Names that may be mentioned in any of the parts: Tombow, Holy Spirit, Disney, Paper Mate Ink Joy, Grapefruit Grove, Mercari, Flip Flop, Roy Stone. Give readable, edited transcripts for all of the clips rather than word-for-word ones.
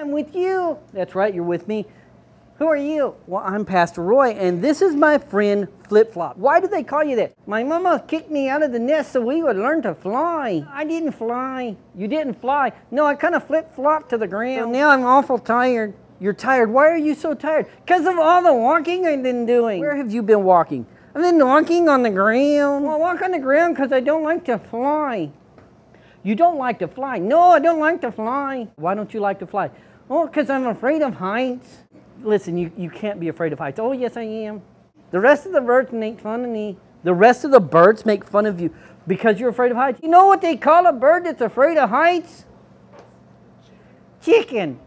I'm with you. That's right, you're with me. Who are you? Well, I'm Pastor Roy, and this is my friend Flip Flop. Why do they call you that? My mama kicked me out of the nest so we would learn to fly. I didn't fly. You didn't fly. No, I kind of flip-flopped to the ground. So now I'm awful tired. You're tired. Why are you so tired? Because of all the walking I've been doing. Where have you been walking? I've been walking on the ground. Well, I walk on the ground because I don't like to fly. You don't like to fly? No, I don't like to fly. Why don't you like to fly? Oh, because I'm afraid of heights. Listen, you can't be afraid of heights. Oh, yes, I am. The rest of the birds make fun of me. The rest of the birds make fun of you because you're afraid of heights. You know what they call a bird that's afraid of heights? Chicken.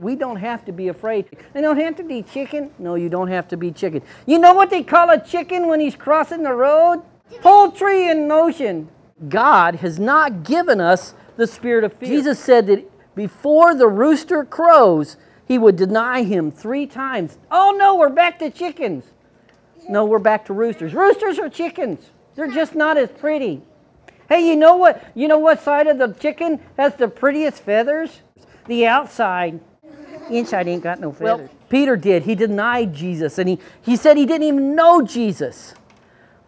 We don't have to be afraid. They don't have to be chicken. No, you don't have to be chicken. You know what they call a chicken when he's crossing the road? Poultry in motion. God has not given us the spirit of fear. Jesus said that before the rooster crows, he would deny him 3 times. Oh no, we're back to chickens. No, we're back to roosters. Roosters are chickens. They're just not as pretty. Hey, you know what? You know what side of the chicken has the prettiest feathers? The outside. Inside ain't got no feathers. Well, Peter did. He denied Jesus, and he said he didn't even know Jesus.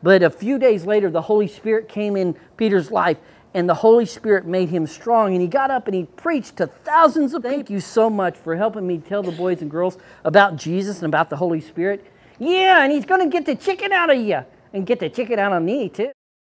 But a few days later, the Holy Spirit came in Peter's life, and the Holy Spirit made him strong, and he got up and he preached to thousands of people. Thank you so much for helping me tell the boys and girls about Jesus and about the Holy Spirit. Yeah, and he's going to get the chicken out of you, and get the chicken out of me, too.